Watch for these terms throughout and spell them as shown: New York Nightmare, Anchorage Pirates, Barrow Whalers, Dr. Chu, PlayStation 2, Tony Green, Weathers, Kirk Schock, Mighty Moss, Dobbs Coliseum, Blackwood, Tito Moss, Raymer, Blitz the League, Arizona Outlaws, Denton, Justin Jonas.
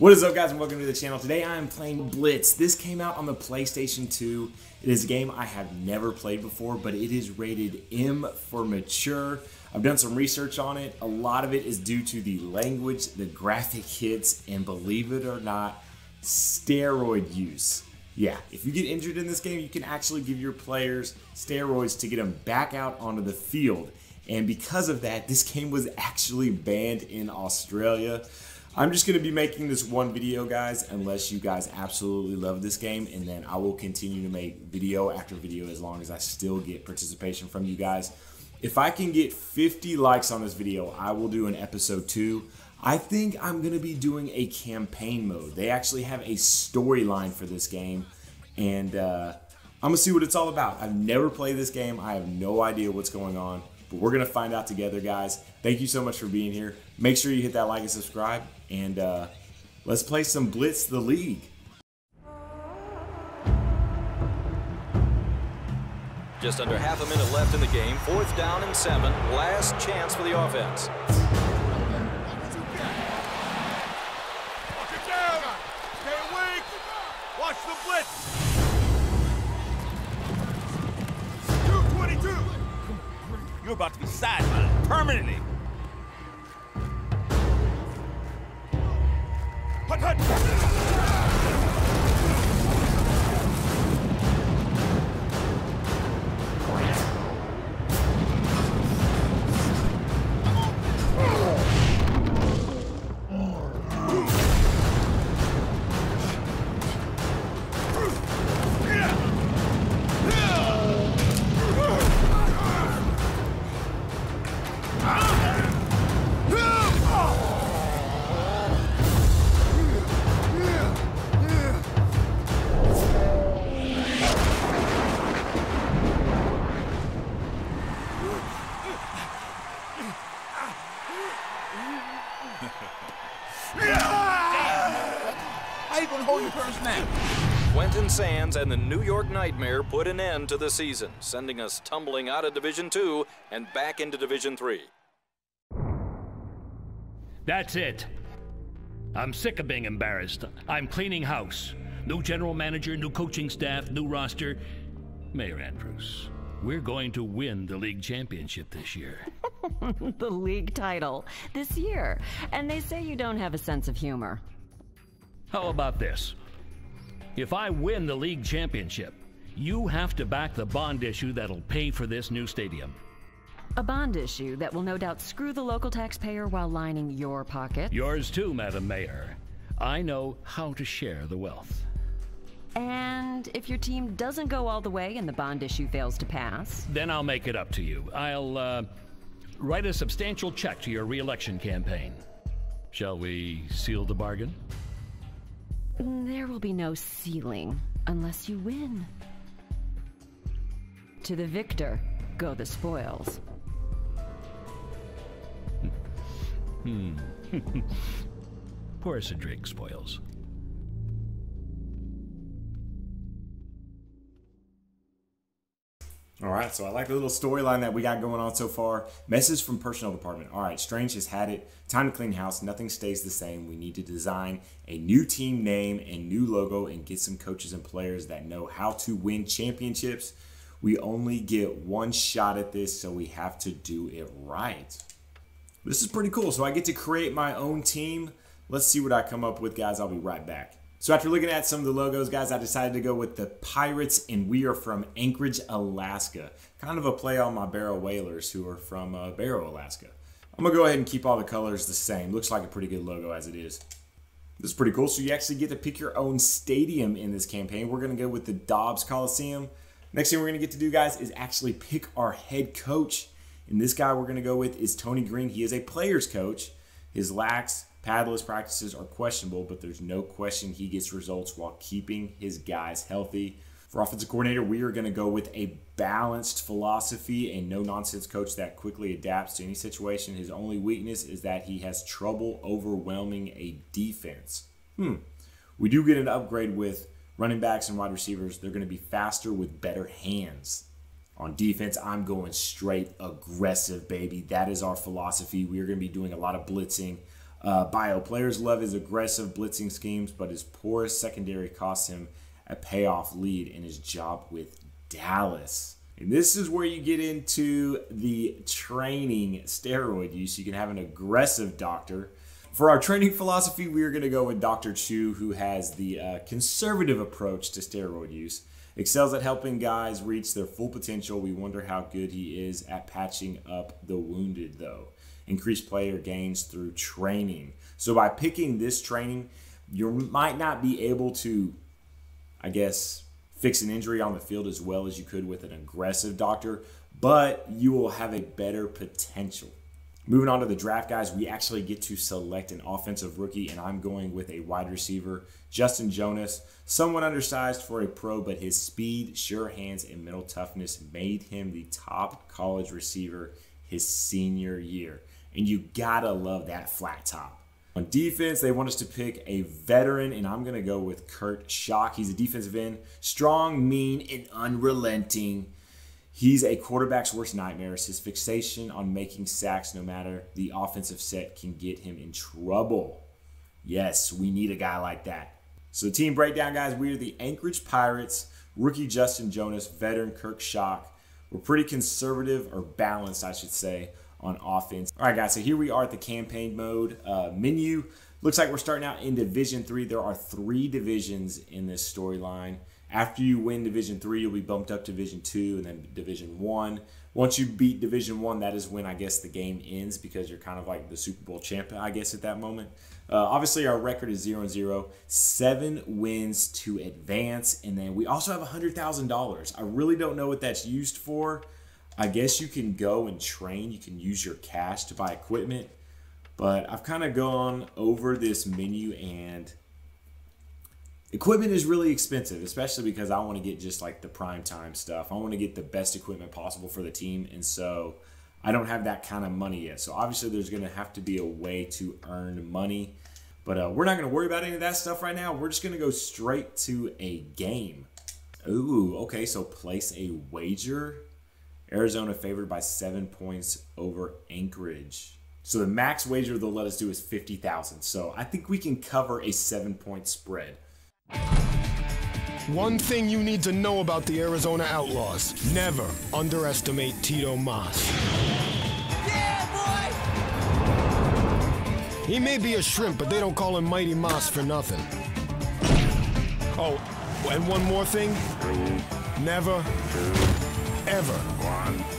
What is up, guys, and welcome to the channel. Today I am playing Blitz. This came out on the PlayStation 2. It is a game I have never played before, but it is rated M for mature. I've done some research on it. A lot of it is due to the language, the graphic hits, and believe it or not, steroid use. Yeah, if you get injured in this game, you can actually give your players steroids to get them back out onto the field. And because of that, this game was actually banned in Australia. I'm just going to be making this one video, guys, unless you guys absolutely love this game, and then I will continue to make video after video as long as I still get participation from you guys. If I can get 50 likes on this video, I will do an episode 2. I think I'm going to be doing a campaign mode. They actually have a storyline for this game, and I'm going to see what it's all about. I've never played this game. I have no idea what's going on, but we're going to find out together, guys. Thank you so much for being here. Make sure you hit that like and subscribe, and let's play some Blitz the League. Just under half a minute left in the game. 4th down and 7. Last chance for the offense. Watch it down. Stay weak. Watch the blitz. You're about to be sidelined permanently. Hut, hut. Sands and the New York Nightmare put an end to the season, sending us tumbling out of Division 2 and back into Division 3. That's it. I'm sick of being embarrassed. I'm cleaning house. New general manager, new coaching staff, new roster. Mayor Andrews, we're going to win the league championship this year. The league title this year. And they say you don't have a sense of humor. How about this? If I win the league championship, you have to back the bond issue that'll pay for this new stadium. A bond issue that will no doubt screw the local taxpayer while lining your pocket. Yours too, Madam Mayor. I know how to share the wealth. And if your team doesn't go all the way and the bond issue fails to pass? Then I'll make it up to you. I'll write a substantial check to your re-election campaign. Shall we seal the bargain? There will be no ceiling unless you win. To the victor go the spoils. Pour us a drink, spoils. All right, so I like the little storyline that we got going on so far. Message from personnel department. All right, Strange has had it. Time to clean house. Nothing stays the same. We need to design a new team name and new logo and get some coaches and players that know how to win championships. We only get one shot at this, so we have to do it right. This is pretty cool. So I get to create my own team. Let's see what I come up with, guys. I'll be right back. So after looking at some of the logos, guys, I decided to go with the Pirates, and we are from Anchorage, Alaska. Kind of a play on my Barrow Whalers, who are from Barrow, Alaska. I'm gonna go ahead and keep all the colors the same. Looks like a pretty good logo as it is. This is pretty cool. So you actually get to pick your own stadium in this campaign. We're gonna go with the Dobbs Coliseum. Next thing we're gonna get to do, guys, is actually pick our head coach. And this guy we're gonna go with is Tony Green. He is a player's coach. His lax, paddler's practices are questionable, but there's no question he gets results while keeping his guys healthy. For offensive coordinator, we are going to go with a balanced philosophy, a no-nonsense coach that quickly adapts to any situation. His only weakness is that he has trouble overwhelming a defense. We do get an upgrade with running backs and wide receivers. They're going to be faster with better hands. On defense, I'm going straight aggressive, baby. That is our philosophy. We are going to be doing a lot of blitzing, Bio. Players love his aggressive blitzing schemes, but his poor secondary costs him a payoff lead in his job with Dallas. And this is where you get into the training steroid use. You can have an aggressive doctor. For our training philosophy, we are going to go with Dr. Chu, who has the conservative approach to steroid use. Excels at helping guys reach their full potential. We wonder how good he is at patching up the wounded, though. Increased player gains through training. So by picking this training, you might not be able to, I guess, fix an injury on the field as well as you could with an aggressive doctor, but you will have a better potential. Moving on to the draft, guys, we actually get to select an offensive rookie, and I'm going with a wide receiver, Justin Jonas. Somewhat undersized for a pro, but his speed, sure hands, and mental toughness made him the top college receiver his senior year. And you gotta love that flat top. On defense, they want us to pick a veteran, and I'm going to go with Kirk Schock. He's a defensive end, strong, mean, and unrelenting. He's a quarterback's worst nightmares. His fixation on making sacks, no matter the offensive set, can get him in trouble. Yes, we need a guy like that. So team breakdown, guys. We are the Anchorage Pirates, rookie Justin Jonas, veteran Kirk Schock. We're pretty conservative, or balanced, I should say, on offense. All right, guys, so here we are at the campaign mode menu. Looks like we're starting out in Division 3. There are 3 divisions in this storyline. After you win Division 3, you'll be bumped up to Division 2 and then Division 1. Once you beat Division 1, that is when, I guess, the game ends, because you're kind of like the Super Bowl champion, I guess, at that moment. Obviously, our record is 0-0, 7 wins to advance, and then we also have $100,000. I really don't know what that's used for. I guess you can go and train. You can use your cash to buy equipment. But I've kind of gone over this menu, and equipment is really expensive, especially because I want to get just like the prime time stuff. I want to get the best equipment possible for the team. And so I don't have that kind of money yet. So obviously there's going to have to be a way to earn money. But we're not going to worry about any of that stuff right now. We're just going to go straight to a game. Ooh, okay, so place a wager. Arizona favored by 7 points over Anchorage. So the max wager they'll let us do is 50,000. So I think we can cover a 7-point spread. One thing you need to know about the Arizona Outlaws: never underestimate Tito Moss. Yeah, boy! He may be a shrimp, but they don't call him Mighty Moss for nothing. Oh, and one more thing. Never, ever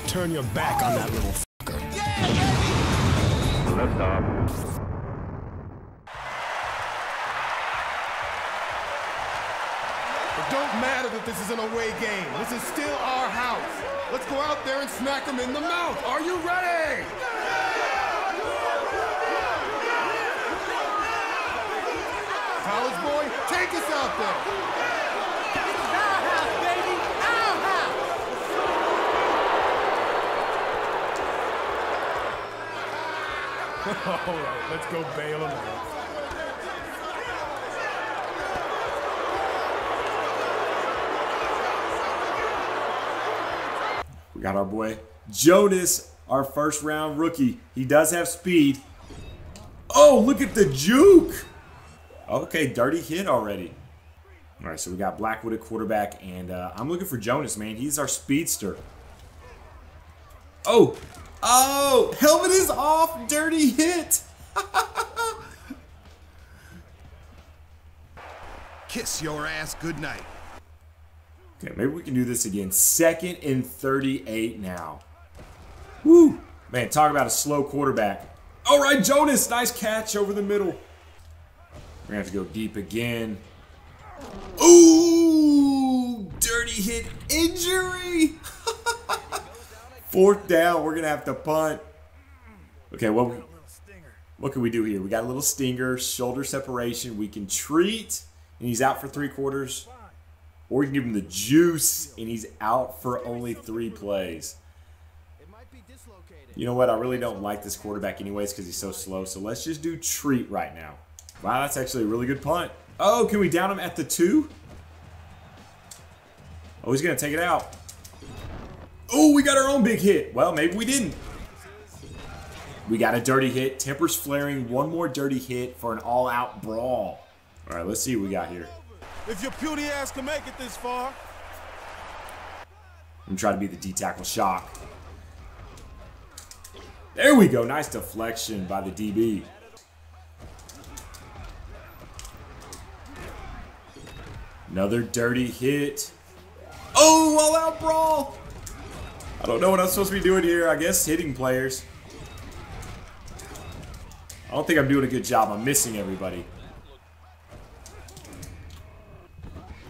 turn your back on that little fucker. Yeah, lift off. It don't matter that this is an away game. This is still our house. Let's go out there and smack them in the mouth. Are you ready? College boy, take us out there. All right, let's go bail him out. We got our boy Jonas, our first round rookie. He does have speed. Oh, look at the juke. Okay, dirty hit already. All right, so we got Blackwood at quarterback, and I'm looking for Jonas, man. He's our speedster. Oh. Oh, helmet is off, dirty hit. Kiss your ass goodnight. Okay, maybe we can do this again. 2nd and 38 now. Woo. Man, talk about a slow quarterback. All right, Jonas, nice catch over the middle. We're going to have to go deep again. Ooh, dirty hit injury. 4th down, we're going to have to punt. Okay, what can we do here? We got a little stinger, shoulder separation. We can treat, and he's out for 3 quarters. Or we can give him the juice, and he's out for only 3 plays. You know what? I really don't like this quarterback anyways because he's so slow. So let's just do treat right now. Wow, that's actually a really good punt. Oh, can we down him at the 2? Oh, he's going to take it out. Oh, we got our own big hit. Well, maybe we didn't. We got a dirty hit. Tempers flaring. One more dirty hit for an all-out brawl. All right, let's see what we got here. If your puny ass can make it this far. I'm trying to be the D-tackle Shock. There we go. Nice deflection by the DB. Another dirty hit. Oh, all-out brawl. I don't know what I'm supposed to be doing here. I guess hitting players. I don't think I'm doing a good job. I'm missing everybody.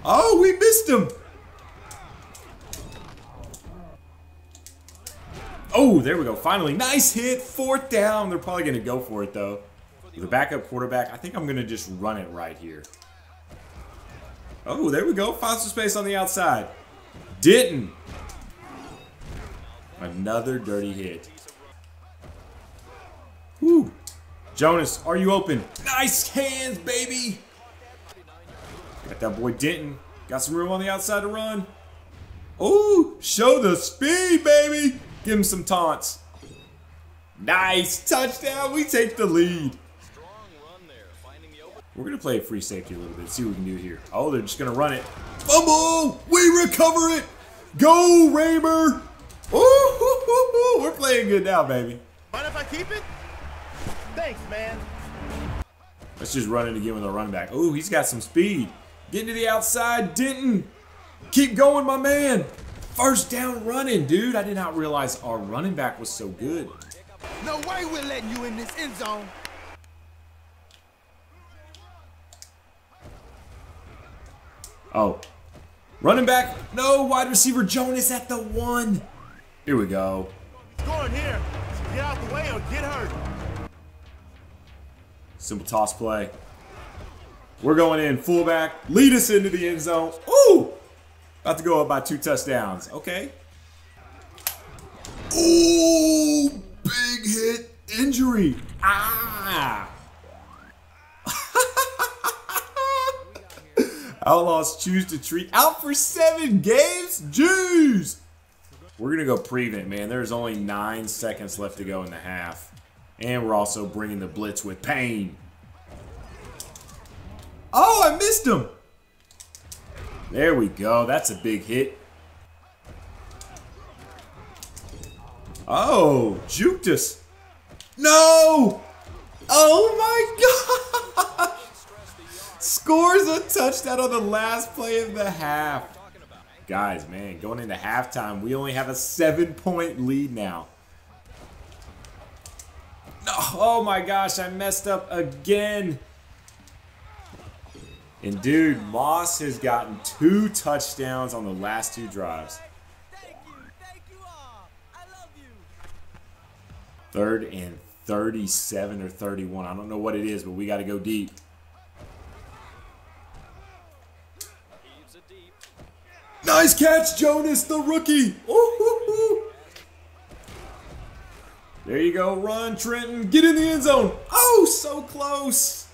Oh, we missed him. Oh, there we go. Finally, nice hit. Fourth down. They're probably going to go for it, though. With a backup quarterback, I think I'm going to just run it right here. Oh, there we go. Finds some space on the outside. Denton. Another dirty hit. Woo. Jonas, are you open? Nice hands, baby. Got that boy Denton. Got some room on the outside to run. Oh, show the speed, baby. Give him some taunts. Nice touchdown. We take the lead. We're going to play free safety a little bit. See what we can do here. Oh, they're just going to run it. Fumble. We recover it. Go, Raymer. Oh, we're playing good now, baby. Mind if I keep it? Thanks, man. Let's just run it again with a run back. Oh, he's got some speed. Getting to the outside. Denton. Keep going, my man. First down running, dude. I did not realize our running back was so good. No way we're letting you in this end zone. Oh, running back, no, wide receiver Jonas at the 1. Here we go. Scoring here. Get out the way or get hurt. Simple toss play. We're going in. Fullback, lead us into the end zone. Ooh, about to go up by 2 touchdowns. Okay. Ooh, big hit, injury. Ah. Outlaws choose to treat out for 7 games. Jeez. We're going to go prevent, man. There's only 9 seconds left to go in the half. And we're also bringing the blitz with pain. Oh, I missed him. There we go. That's a big hit. Oh, juked us. No. Oh, my God. Scores a touchdown on the last play of the half. Guys, man, going into halftime, we only have a 7-point lead now. Oh my gosh, I messed up again. And dude, Moss has gotten 2 touchdowns on the last 2 drives. Thank you all. I love you. 3rd and 37 or 31. I don't know what it is, but we got to go deep. Nice catch, Jonas, the rookie. Ooh. There you go. Run, Trenton. Get in the end zone. Oh, so close.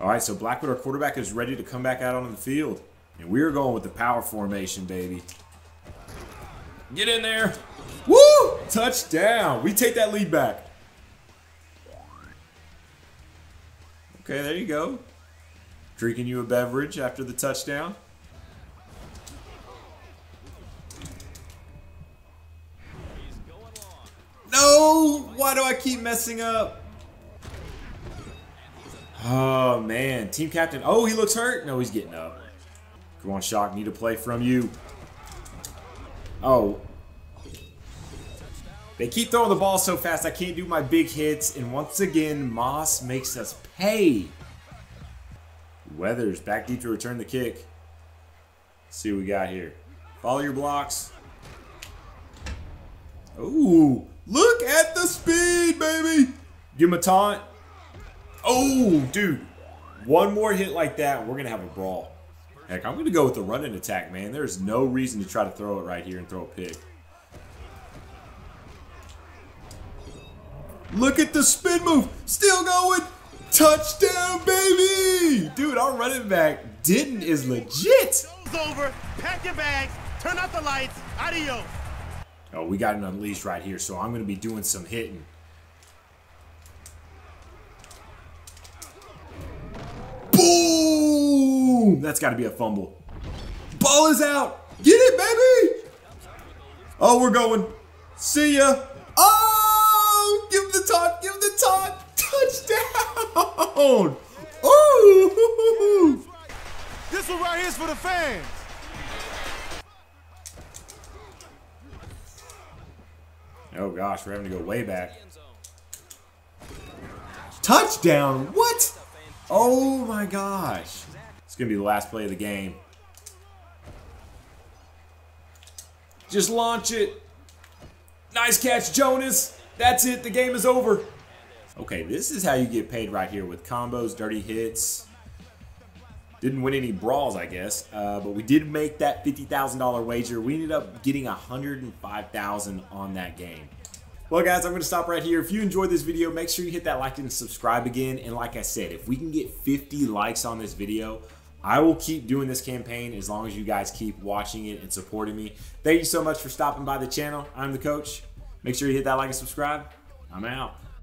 All right, so Blackwood, our quarterback, is ready to come back out on the field. And we're going with the power formation, baby. Get in there. Woo! Touchdown. We take that lead back. Okay, there you go. Drinking you a beverage after the touchdown. No! Why do I keep messing up? Oh, man. Team captain. Oh, he looks hurt. No, he's getting up. Come on, Shock. Need a play from you. Oh. They keep throwing the ball so fast. I can't do my big hits. And once again, Moss makes us pay. Weathers back deep to return the kick. Let's see what we got here. Follow your blocks. Ooh. Look at the speed, baby. Give him a taunt. Oh, dude. One more hit like that, and we're going to have a brawl. Heck, I'm going to go with the running attack, man. There's no reason to try to throw it right here and throw a pick. Look at the spin move. Still going. Touchdown, baby. Dude, our running back, Denton, is legit. It's over. Pack your bags. Turn out the lights. Adios. Oh, we got an unleash right here, so I'm going to be doing some hitting. Boom! That's got to be a fumble. Ball is out. Get it, baby! Oh, we're going. See ya. Oh! Give him the tot. Give him the tot. Touchdown! Oh! This one right here is for the fans. Oh gosh, we're having to go way back. Touchdown! What? Oh my gosh. It's gonna be the last play of the game. Just launch it. Nice catch, Jonas. That's it, the game is over. Okay, this is how you get paid right here with combos, dirty hits. Didn't win any brawls, I guess, but we did make that $50,000 wager. We ended up getting $105,000 on that game. Well, guys, I'm going to stop right here. If you enjoyed this video, make sure you hit that like and subscribe again. And like I said, if we can get 50 likes on this video, I will keep doing this campaign as long as you guys keep watching it and supporting me. Thank you so much for stopping by the channel. I'm the coach. Make sure you hit that like and subscribe. I'm out.